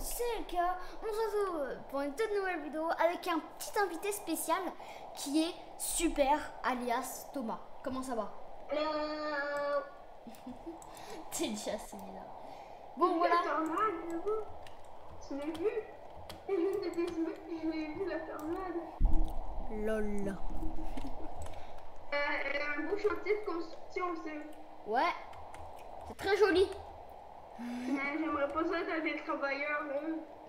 c'est le cas, on se retrouve pour une toute nouvelle vidéo avec un petit invité spécial qui est Super alias Thomas. Comment ça va? T'es déjà là. Bon voilà. Je l'ai vu. Je l'ai vu la tornade. Lol. Elle a un beau chantier de construction aussi. Ouais. C'est très joli. J'aimerais pas ça être avec les travailleurs.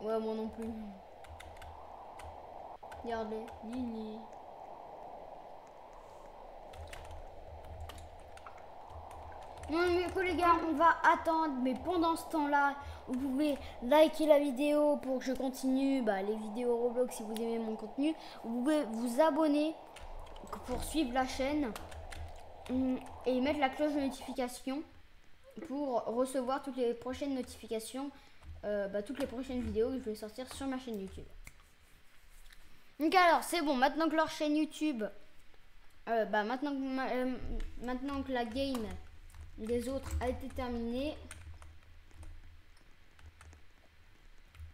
Ouais, moi non plus. Regardez, Nini. Non mais cool les gars, on va attendre, mais pendant ce temps-là, vous pouvez liker la vidéo pour que je continue les vidéos Roblox si vous aimez mon contenu. Vous pouvez vous abonner pour suivre la chaîne et mettre la cloche de notification pour recevoir toutes les prochaines notifications, toutes les prochaines vidéos que je vais sortir sur ma chaîne YouTube. Donc alors, c'est bon, maintenant que leur chaîne YouTube, maintenant que la game... les autres a été terminé.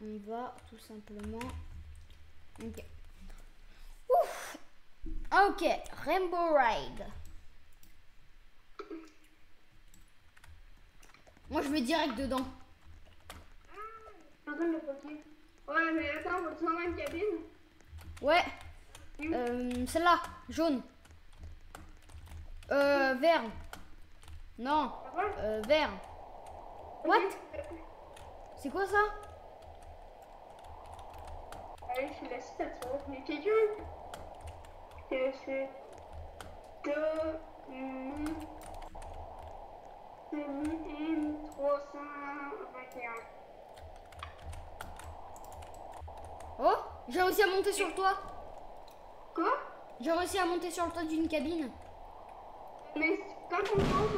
On va tout simplement. Ok. Ouf. Ok. Rainbow Ride. Moi je vais direct dedans. Ouais mais attends, on va dans une cabine. Ouais. Celle-là, jaune. Vert. Non, vert. What? C'est quoi ça? Allez, je laisse la tour. Mais t'es dur. C'est $2321. Oh, j'ai réussi à monter sur le toit. Quoi? J'ai réussi à monter sur le toit d'une cabine. Mais quand on pense...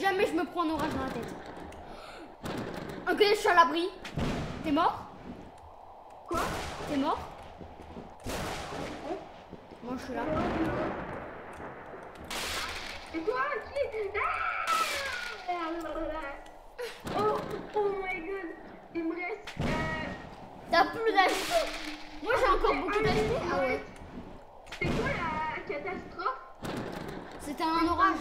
Jamais je me prends un orage dans la tête. Ok, je suis à l'abri. T'es mort? Quoi? T'es mort? Moi je suis là. C'est toi qui... Oh my god. Il me reste... T'as plus d'acheter. Moi j'ai encore beaucoup d'acheter. Ah ouais. C'est quoi la catastrophe? C'était un orage.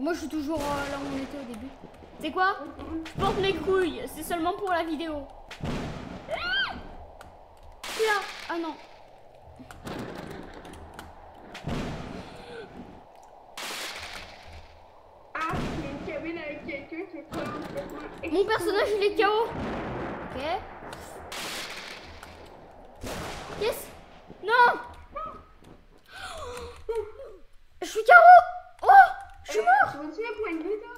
Moi je suis toujours là où on était au début. C'est quoi? Je porte mes couilles, c'est seulement pour la vidéo. Là. Ah non. Ah, c'est une cabine avec quelqu'un qui est complètement... Mon personnage il est KO. Ok. Yes. Non. Je suis KO. Je suis mort! Tu pour une vidéo.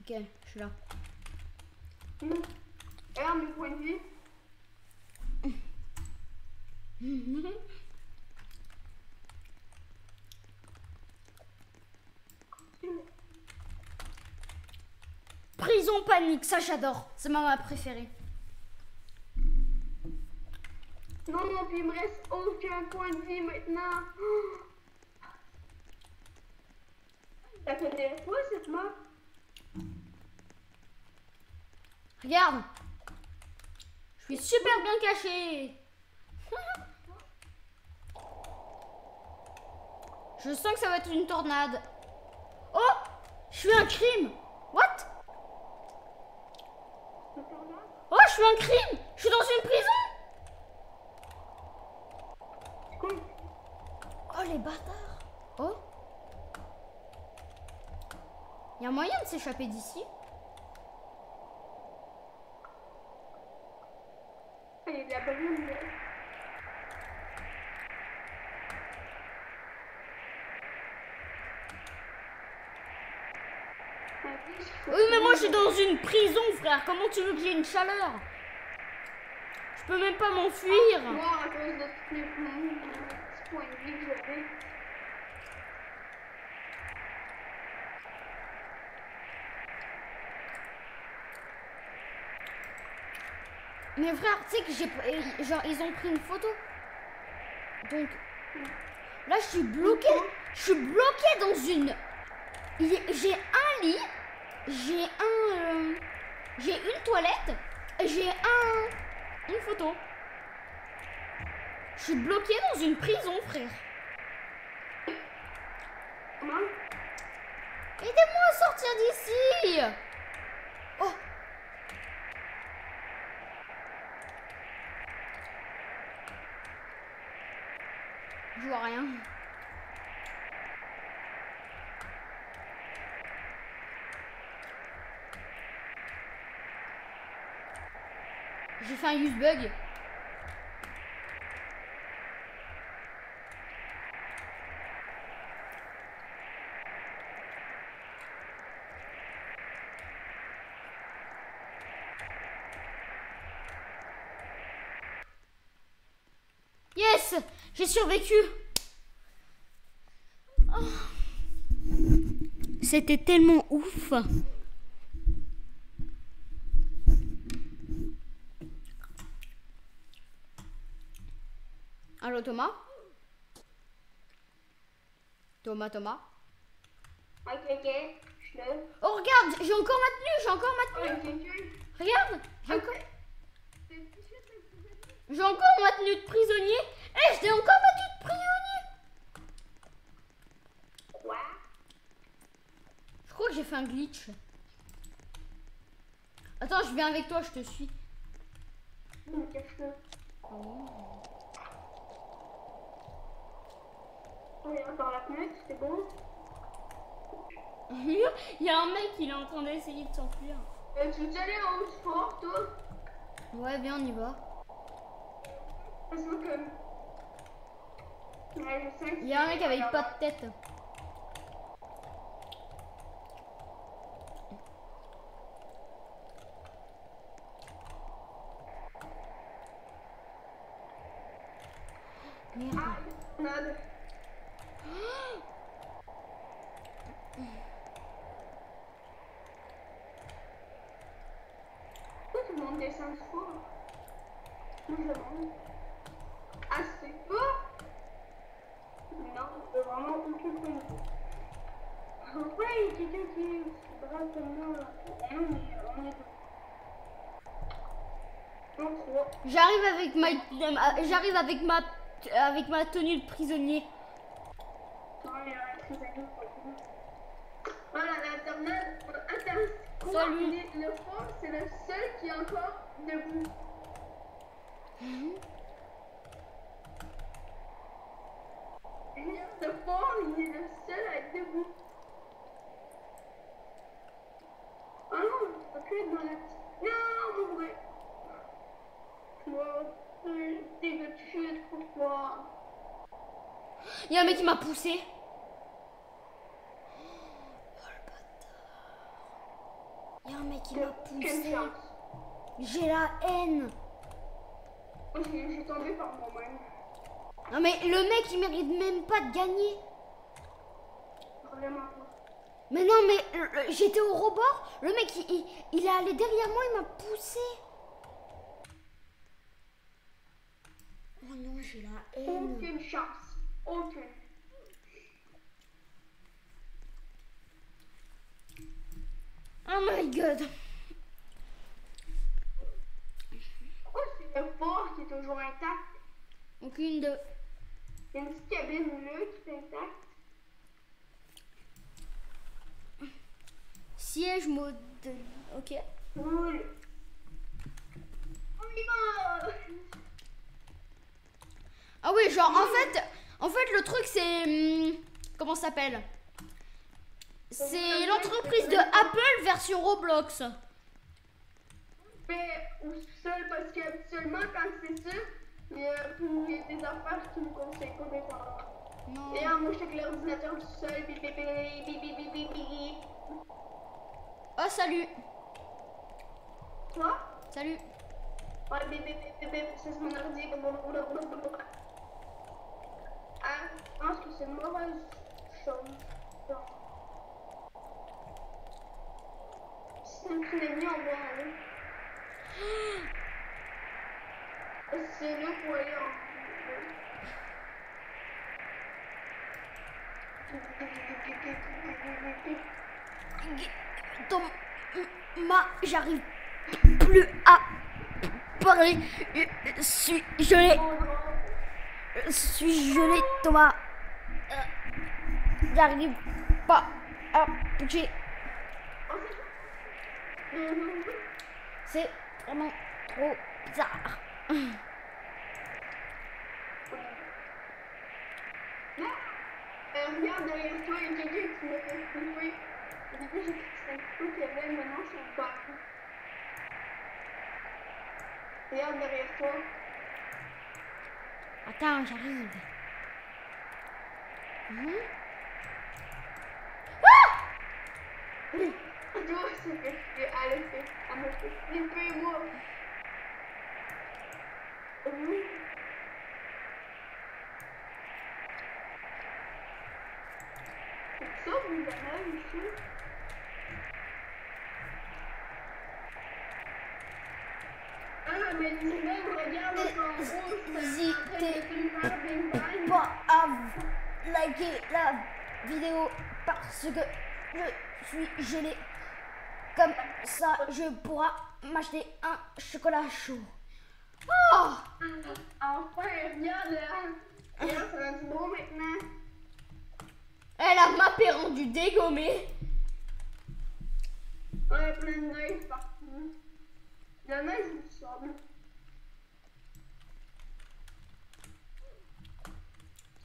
Ok, je suis là. Regarde mes points de vie. Prison panique, ça j'adore. C'est ma préférée. Non, non, puis il me reste aucun point de vie maintenant. Ça fait des fois cette map. Regarde, je suis super bien caché. Je sens que ça va être une tornade. Oh, je fais un crime. What? Oh, je fais un crime. Je suis dans une prison. Oh les bâtards. Oh. Il y a moyen de s'échapper d'ici. Oui, mais moi je suis dans une prison, frère. Comment tu veux que j'ai une chaleur? Je peux même pas m'enfuir. Mais frère, tu sais que j'ai... Genre, ils ont pris une photo. Donc... Là, je suis bloqué. Je suis bloqué dans une... J'ai un lit. J'ai un... J'ai une toilette. J'ai une photo. Je suis bloqué dans une prison, frère. Aidez-moi à sortir d'ici. Oh. Je vois rien. J'ai fait un use bug. Yes, j'ai survécu. Oh. C'était tellement ouf. Allô Thomas? Thomas? Ok, oh regarde, j'ai encore ma tenue, Regarde, j'ai encore... J'ai encore ma tenue de prisonnier. Eh, j'ai encore ma tenue de prisonnier. Quoi? Je crois que j'ai fait un glitch. Attends, je viens avec toi, je te suis. Oh. On est encore à la fenêtre, c'est bon. Il y a un mec, il est en train d'essayer de s'enfuir. Tu veux aller en haut sport, toi? Ouais, bien, on y va. Parce que... ouais, je sais, il y a un mec avec pas de tête. Merde. Ah, merde. Ah, c'est beau. Non, c'est vraiment occupé. Pourquoi il y a quelqu'un qui est aussi brave comme moi? Non, mais on est trop. J'arrive avec ma... J'arrive avec ma... Avec ma tenue de prisonnier. Voilà, le fond, c'est le seul qui est encore debout. Le fond, il est le seul à être debout. Ah non, on peut être dans la petite... Non, mon vrai. Moi, dès que tu es trop fort. Il y a un mec qui m'a poussé. Y'a un mec qui m'a poussé. J'ai la haine. Je suis tombée par moi-même. Non mais le mec il mérite même pas de gagner. Vraiment. Mais non mais j'étais au rebord. Le mec il est allé derrière moi, il m'a poussé. Oh non, j'ai la haine. Aucune chance. Aucune. Oh my god! Pourquoi c'est le port qui est toujours intact? Aucune de. Il y a une petite cabine bleue qui est intacte. Siège mode. Ok. Cool. On y va! Ah oui, genre en fait le truc c'est. Comment ça s'appelle? C'est l'entreprise de Apple version Roblox. Mais seul parce qu'habituellement quand c'est ça, il y a des affaires qui me conseillent pas mes parents. Et moi je sais que l'ordinateur tout seul, bip bip bip bip bip bip bip. Oh, salut. Toi? Salut. Ouais, bébé, c'est mon ordi. Ah, je pense que c'est mauvaise chose. C'est un petit ennemi en bas. C'est le voyant. Thomas, j'arrive plus à parler. Je suis gelé, Thomas. J'arrive pas à bouger. C'est vraiment trop bizarre. Regarde derrière toi, il y a quelqu'un qui m'a fait couper. Au début, j'ai fait un coup qu'il y avait, maintenant, je suis pas. Regarde derrière toi. Attends, j'arrive. Ah! Tu vois ce que je fais à l'effet, à me faire flipper, moi. Oui. Sauf une banane ici. Ah, mais tu me regardes en rouge. N'hésitez pas à liker la vidéo parce que je suis gelée. Comme ça, je pourrai m'acheter un chocolat chaud. Oh! Enfin, regarde là. Ça va être beau maintenant. Elle a map est rendue dégommée. Ouais, plein de neige, c'est parti. La neige, il me semble.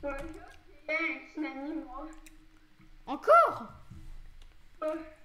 C'est un jeu qui est un tsunami, moi. Encore? Ouais.